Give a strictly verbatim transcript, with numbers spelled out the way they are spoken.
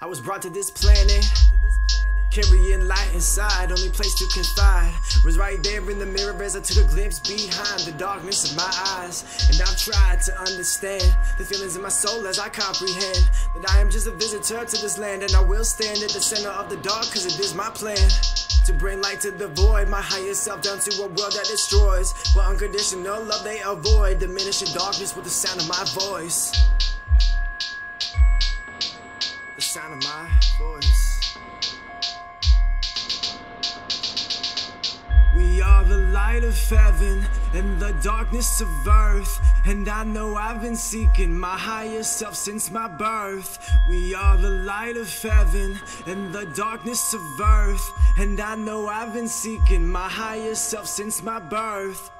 I was brought to this planet, carrying light inside, only place to confide. Was right there in the mirror as I took a glimpse behind the darkness of my eyes. And I've tried to understand the feelings in my soul as I comprehend that I am just a visitor to this land, and I will stand at the center of the dark, cause it is my plan to bring light to the void, my higher self down to a world that destroys. What unconditional love they avoid, diminishing darkness with the sound of my voice. The sound of my voice. We are the light of heaven and the darkness of earth, and I know I've been seeking my higher self since my birth. We are the light of heaven and the darkness of earth, and I know I've been seeking my higher self since my birth.